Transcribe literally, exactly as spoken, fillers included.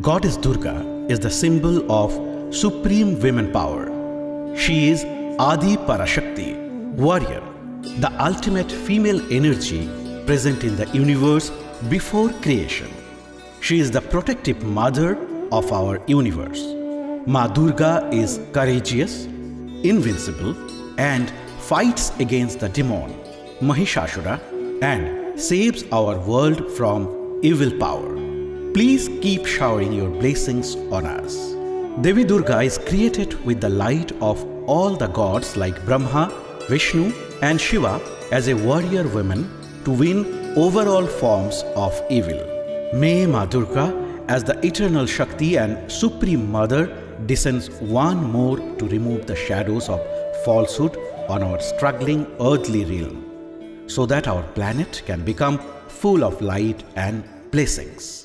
Goddess Durga is the symbol of supreme women power. She is Adi Parashakti, warrior, the ultimate female energy present in the universe before creation. She is the protective mother of our universe. Ma Durga is courageous, invincible, and fights against the demon, Mahishasura, and saves our world from evil power. Please keep showering your blessings on us. Devi Durga is created with the light of all the gods like Brahma, Vishnu, and Shiva as a warrior woman to win overall forms of evil. May Ma Durga, as the eternal Shakti and Supreme Mother, descends one more to remove the shadows of falsehood on our struggling earthly realm, so that our planet can become full of light and blessings.